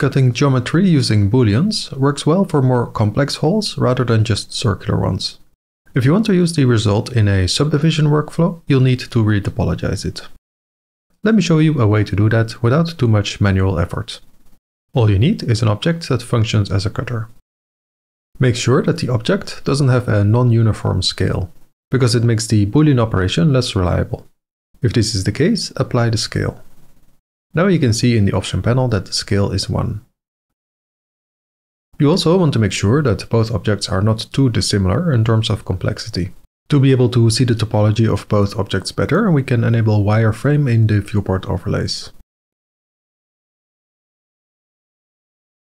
Cutting geometry using booleans works well for more complex holes rather than just circular ones. If you want to use the result in a subdivision workflow, you'll need to retopologize it. Let me show you a way to do that without too much manual effort. All you need is an object that functions as a cutter. Make sure that the object doesn't have a non-uniform scale, because it makes the Boolean operation less reliable. If this is the case, apply the scale. Now you can see in the option panel that the scale is 1. You also want to make sure that both objects are not too dissimilar in terms of complexity. To be able to see the topology of both objects better, we can enable wireframe in the viewport overlays.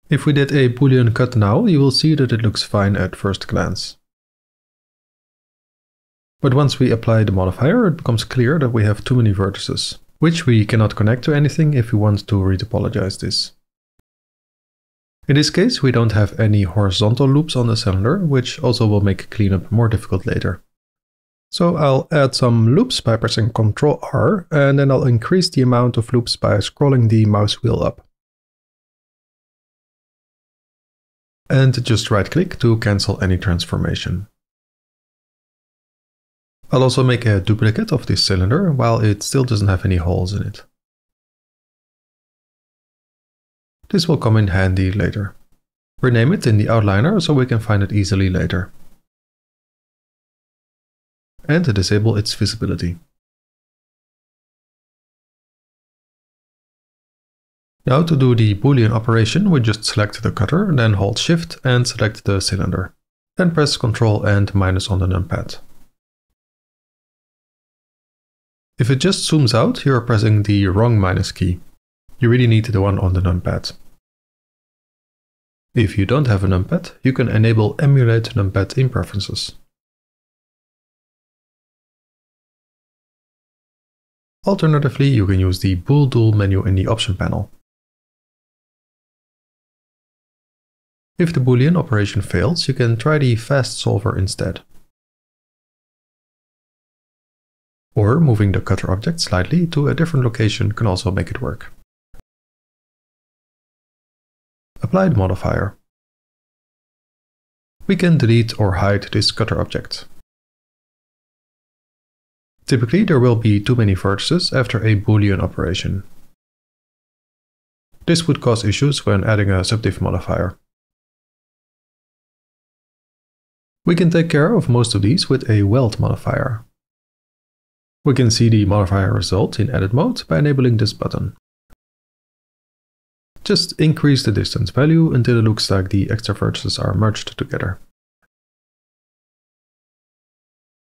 If we did a Boolean cut now, you will see that it looks fine at first glance. But once we apply the modifier, it becomes clear that we have too many vertices, which we cannot connect to anything if we want to retopologize this. In this case, we don't have any horizontal loops on the cylinder, which also will make cleanup more difficult later. So I'll add some loops by pressing Ctrl+R, and then I'll increase the amount of loops by scrolling the mouse wheel up. And just right-click to cancel any transformation. I'll also make a duplicate of this cylinder, while it still doesn't have any holes in it. This will come in handy later. Rename it in the outliner so we can find it easily later. And disable its visibility. Now to do the Boolean operation, we just select the cutter, then hold Shift and select the cylinder. Then press Ctrl and minus on the numpad. If it just zooms out, you're pressing the wrong minus key. You really need the one on the numpad. If you don't have a numpad, you can enable Emulate Numpad in Preferences. Alternatively, you can use the Bool Dual menu in the option panel. If the Boolean operation fails, you can try the fast solver instead. Or moving the cutter object slightly to a different location can also make it work. Apply the modifier. We can delete or hide this cutter object. Typically there will be too many vertices after a Boolean operation. This would cause issues when adding a subdiv modifier. We can take care of most of these with a weld modifier. We can see the modifier result in edit mode by enabling this button. Just increase the distance value until it looks like the extra vertices are merged together.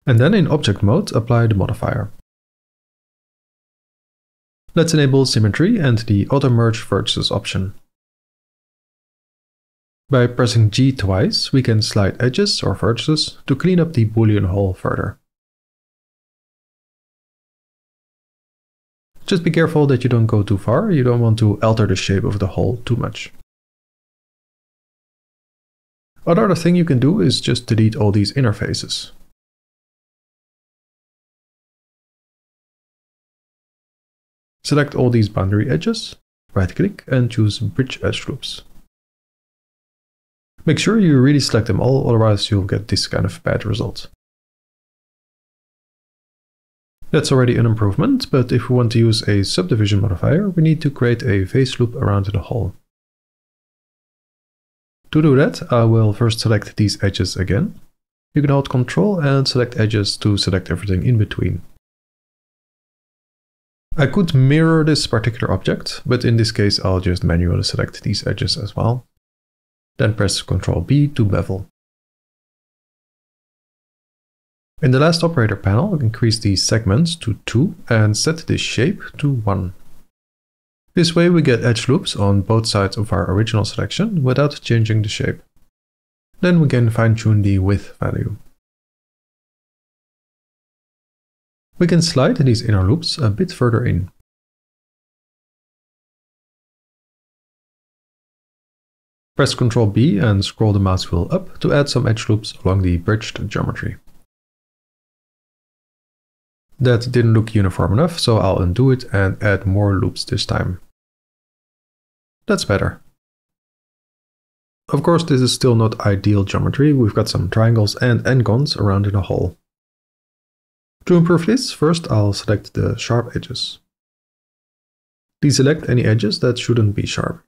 And then in object mode, apply the modifier. Let's enable symmetry and the auto-merge vertices option. By pressing G twice, we can slide edges or vertices to clean up the Boolean hole further. Just be careful that you don't go too far, you don't want to alter the shape of the hole too much. Another thing you can do is just delete all these interfaces. Select all these boundary edges, right-click and choose Bridge Edge Loops. Make sure you really select them all, otherwise you'll get this kind of bad result. That's already an improvement, but if we want to use a subdivision modifier, we need to create a face loop around the hole. To do that, I will first select these edges again. You can hold Ctrl and select edges to select everything in between. I could mirror this particular object, but in this case I'll just manually select these edges as well. Then press Ctrl B to bevel. In the last operator panel, increase the segments to 2 and set this shape to 1. This way we get edge loops on both sides of our original selection without changing the shape. Then we can fine-tune the width value. We can slide these inner loops a bit further in. Press Ctrl B and scroll the mouse wheel up to add some edge loops along the bridged geometry. That didn't look uniform enough, so I'll undo it and add more loops this time. That's better. Of course, this is still not ideal geometry. We've got some triangles and n-gons around in a hole. To improve this, first I'll select the sharp edges. Deselect any edges that shouldn't be sharp.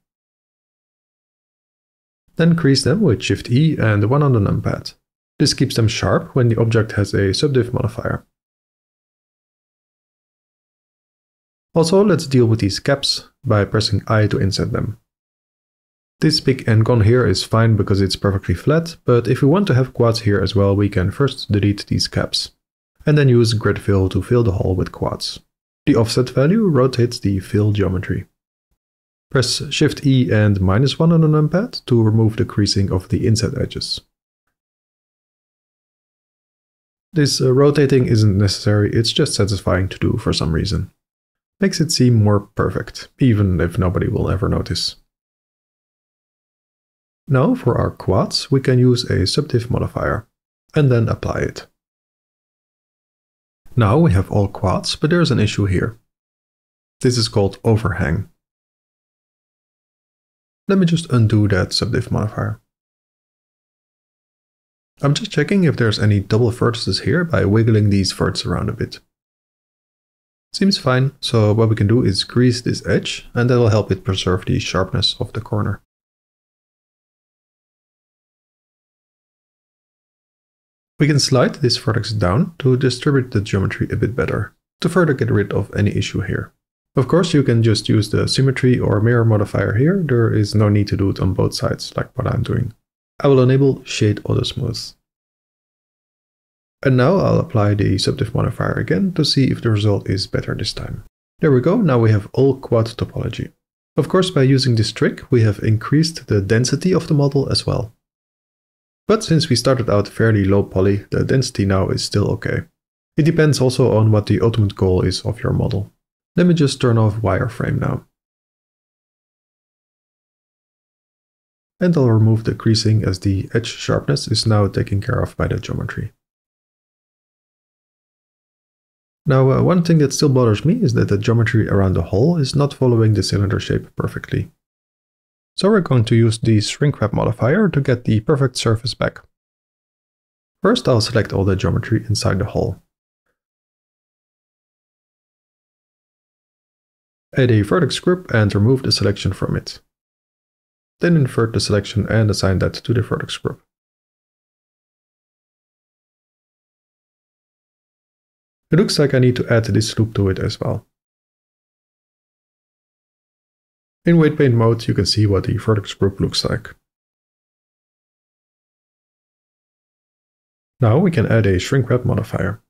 Then crease them with Shift-E and the one on the numpad. This keeps them sharp when the object has a subdiv modifier. Also, let's deal with these caps by pressing I to inset them. This big n-gon here is fine because it's perfectly flat, but if we want to have quads here as well, we can first delete these caps, and then use grid fill to fill the hole with quads. The offset value rotates the fill geometry. Press Shift-E and -1 on the numpad to remove the creasing of the inset edges. This rotating isn't necessary, it's just satisfying to do for some reason. Makes it seem more perfect, even if nobody will ever notice. Now for our quads, we can use a subdiv modifier, and then apply it. Now we have all quads, but there's an issue here. This is called overhang. Let me just undo that subdiv modifier. I'm just checking if there's any double vertices here by wiggling these verts around a bit. Seems fine, so what we can do is grease this edge, and that'll help it preserve the sharpness of the corner. We can slide this vertex down to distribute the geometry a bit better, to further get rid of any issue here. Of course, you can just use the symmetry or mirror modifier here, there is no need to do it on both sides like what I'm doing. I will enable Shade Auto Smooth. And now I'll apply the subdiv modifier again to see if the result is better this time. There we go, now we have all quad topology. Of course, by using this trick, we have increased the density of the model as well. But since we started out fairly low poly, the density now is still okay. It depends also on what the ultimate goal is of your model. Let me just turn off wireframe now. And I'll remove the creasing as the edge sharpness is now taken care of by the geometry. Now one thing that still bothers me is that the geometry around the hole is not following the cylinder shape perfectly. So we're going to use the ShrinkWrap modifier to get the perfect surface back. First I'll select all the geometry inside the hole. Add a vertex group and remove the selection from it. Then invert the selection and assign that to the vertex group. It looks like I need to add this loop to it as well. In weight paint mode, you can see what the vertex group looks like. Now we can add a ShrinkWrap modifier.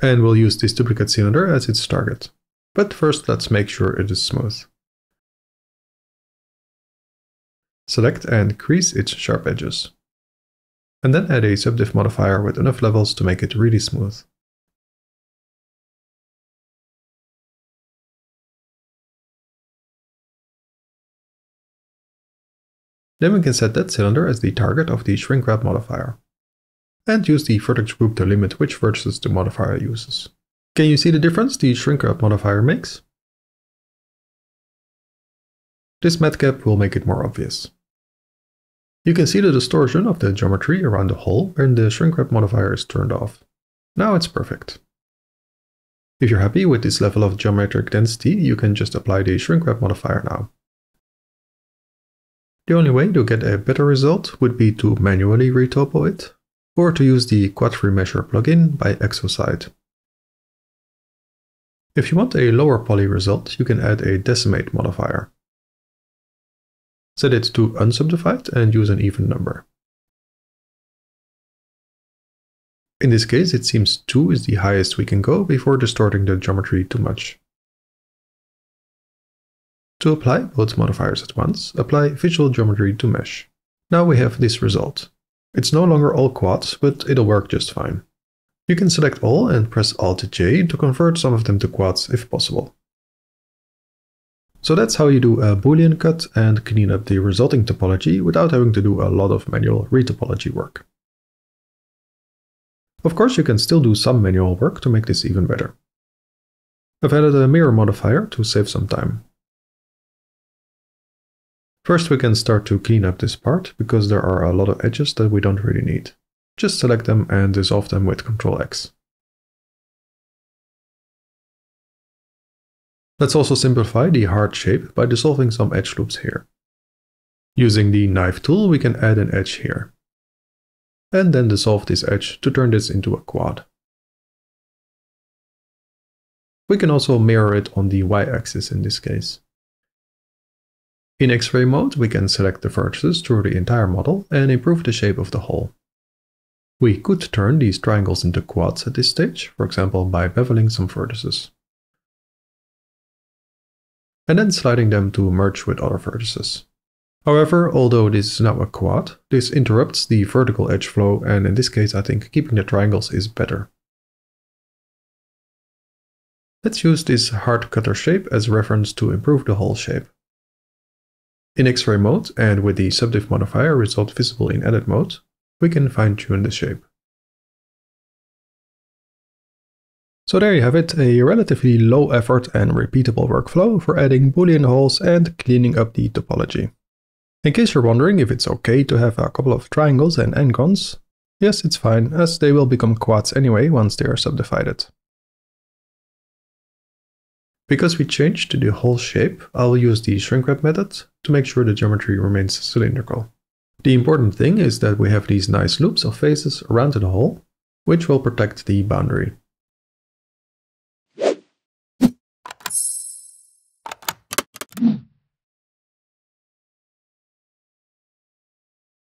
And we'll use this duplicate cylinder as its target. But first, let's make sure it is smooth. Select and crease its sharp edges. And then add a subdiv modifier with enough levels to make it really smooth. Then we can set that cylinder as the target of the ShrinkWrap modifier. And use the vertex group to limit which vertices the modifier uses. Can you see the difference the ShrinkWrap modifier makes? This matcap will make it more obvious. You can see the distortion of the geometry around the hole when the ShrinkWrap modifier is turned off. Now it's perfect. If you're happy with this level of geometric density, you can just apply the ShrinkWrap modifier now. The only way to get a better result would be to manually retopo it, or to use the QuadRemesher plugin by Exoside. If you want a lower poly result, you can add a decimate modifier. Set it to unsubdivided and use an even number. In this case, it seems 2 is the highest we can go before distorting the geometry too much. To apply both modifiers at once, apply visual geometry to mesh. Now we have this result. It's no longer all quads, but it'll work just fine. You can select all and press Alt-J to convert some of them to quads if possible. So that's how you do a Boolean cut and clean up the resulting topology without having to do a lot of manual retopology work. Of course, you can still do some manual work to make this even better. I've added a mirror modifier to save some time. First we can start to clean up this part, because there are a lot of edges that we don't really need. Just select them and dissolve them with Ctrl X. Let's also simplify the hard shape by dissolving some edge loops here. Using the knife tool we can add an edge here. And then dissolve this edge to turn this into a quad. We can also mirror it on the y-axis in this case. In X-ray mode we can select the vertices through the entire model and improve the shape of the whole. We could turn these triangles into quads at this stage, for example by beveling some vertices. And then sliding them to merge with other vertices. However, although this is now a quad, this interrupts the vertical edge flow, and in this case I think keeping the triangles is better. Let's use this hard cutter shape as reference to improve the whole shape. In X-ray mode and with the subdiv modifier result visible in edit mode, we can fine-tune the shape. So there you have it, a relatively low effort and repeatable workflow for adding Boolean holes and cleaning up the topology. In case you're wondering if it's okay to have a couple of triangles and n-cons, yes, it's fine, as they will become quads anyway once they are subdivided. Because we changed the whole shape, I'll use the ShrinkWrap method to make sure the geometry remains cylindrical. The important thing is that we have these nice loops of faces around the hole, which will protect the boundary.